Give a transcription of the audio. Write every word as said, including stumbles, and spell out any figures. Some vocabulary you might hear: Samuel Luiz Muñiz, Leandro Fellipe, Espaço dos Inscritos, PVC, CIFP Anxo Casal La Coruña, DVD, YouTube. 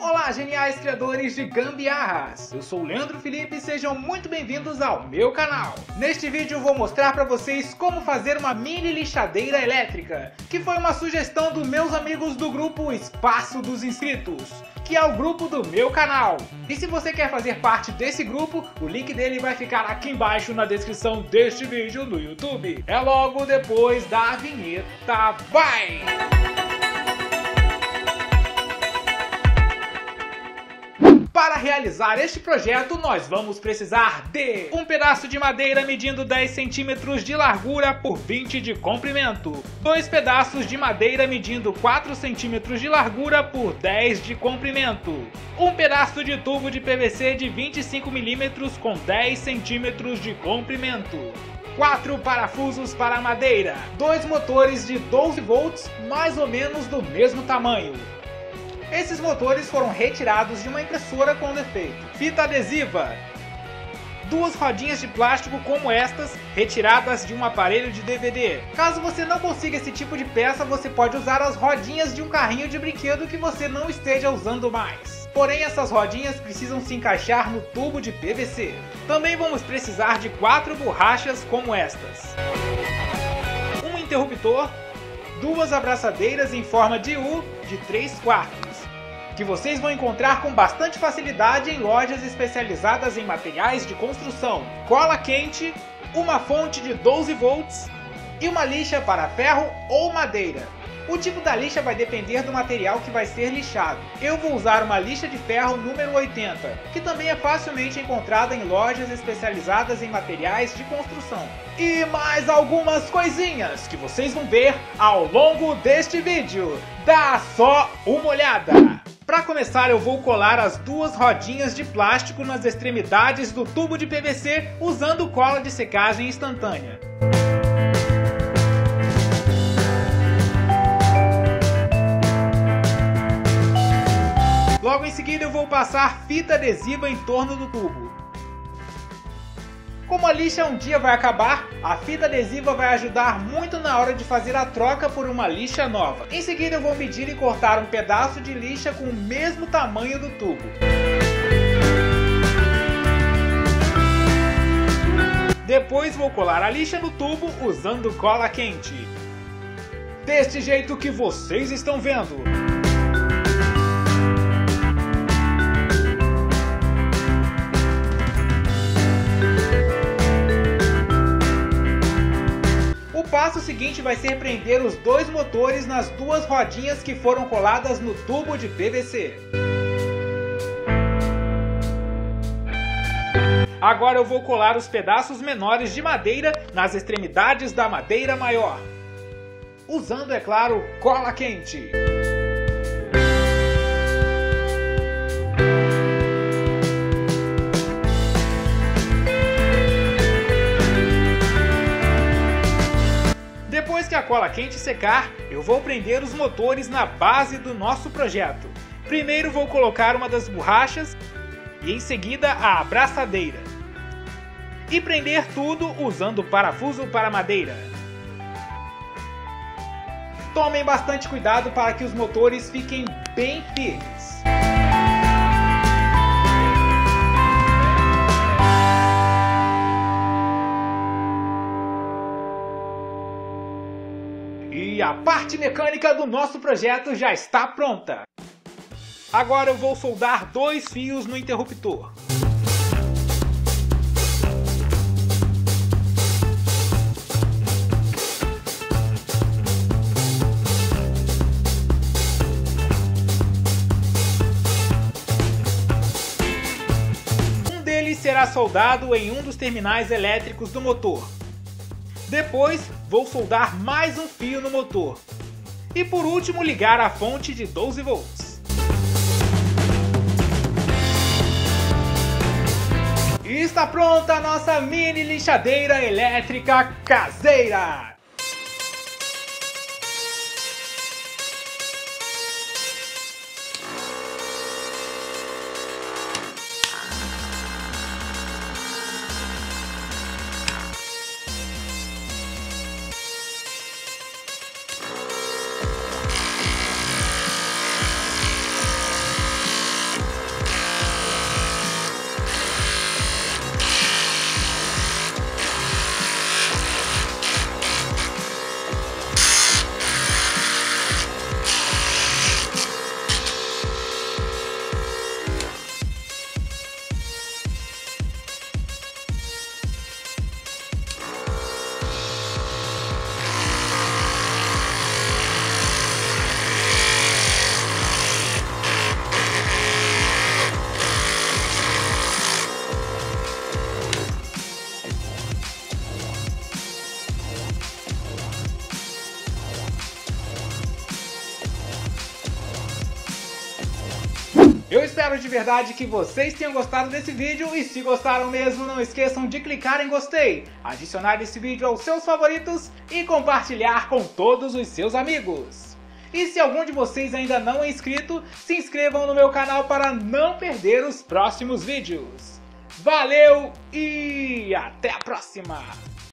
Olá, geniais criadores de gambiarras! Eu sou o Leandro Fellipe e sejam muito bem-vindos ao meu canal! Neste vídeo eu vou mostrar para vocês como fazer uma mini lixadeira elétrica, que foi uma sugestão dos meus amigos do grupo Espaço dos Inscritos, que é o grupo do meu canal. E se você quer fazer parte desse grupo, o link dele vai ficar aqui embaixo na descrição deste vídeo no YouTube. É logo depois da vinheta, vai! Para realizar este projeto, nós vamos precisar de um pedaço de madeira medindo dez centímetros de largura por vinte de comprimento, dois pedaços de madeira medindo quatro centímetros de largura por dez de comprimento, um pedaço de tubo de P V C de vinte e cinco milímetros com dez centímetros de comprimento, quatro parafusos para madeira, dois motores de doze volts mais ou menos do mesmo tamanho. Esses motores foram retirados de uma impressora com defeito. Fita adesiva. Duas rodinhas de plástico como estas, retiradas de um aparelho de D V D. Caso você não consiga esse tipo de peça, você pode usar as rodinhas de um carrinho de brinquedo que você não esteja usando mais. Porém, essas rodinhas precisam se encaixar no tubo de P V C. Também vamos precisar de quatro borrachas como estas. Um interruptor. Duas abraçadeiras em forma de U de três quartos, que vocês vão encontrar com bastante facilidade em lojas especializadas em materiais de construção, cola quente, uma fonte de doze volts e uma lixa para ferro ou madeira. O tipo da lixa vai depender do material que vai ser lixado. Eu vou usar uma lixa de ferro número oitenta, que também é facilmente encontrada em lojas especializadas em materiais de construção. E mais algumas coisinhas que vocês vão ver ao longo deste vídeo. Dá só uma olhada! Para começar, eu vou colar as duas rodinhas de plástico nas extremidades do tubo de P V C usando cola de secagem instantânea. Logo em seguida eu vou passar fita adesiva em torno do tubo. Como a lixa um dia vai acabar, a fita adesiva vai ajudar muito na hora de fazer a troca por uma lixa nova. Em seguida eu vou medir e cortar um pedaço de lixa com o mesmo tamanho do tubo. Depois vou colar a lixa no tubo usando cola quente. Deste jeito que vocês estão vendo. O passo seguinte vai ser prender os dois motores nas duas rodinhas que foram coladas no tubo de P V C. Agora eu vou colar os pedaços menores de madeira nas extremidades da madeira maior, usando, é claro, cola quente. Depois que a cola quente secar, eu vou prender os motores na base do nosso projeto. Primeiro vou colocar uma das borrachas e em seguida a abraçadeira. E prender tudo usando o parafuso para madeira. Tomem bastante cuidado para que os motores fiquem bem firmes. E a parte mecânica do nosso projeto já está pronta. Agora eu vou soldar dois fios no interruptor. Um deles será soldado em um dos terminais elétricos do motor. Depois, vou soldar mais um fio no motor. E por último, ligar a fonte de doze volts. E está pronta a nossa mini lixadeira elétrica caseira! Eu espero de verdade que vocês tenham gostado desse vídeo e se gostaram mesmo, não esqueçam de clicar em gostei, adicionar esse vídeo aos seus favoritos e compartilhar com todos os seus amigos. E se algum de vocês ainda não é inscrito, se inscrevam no meu canal para não perder os próximos vídeos. Valeu e até a próxima!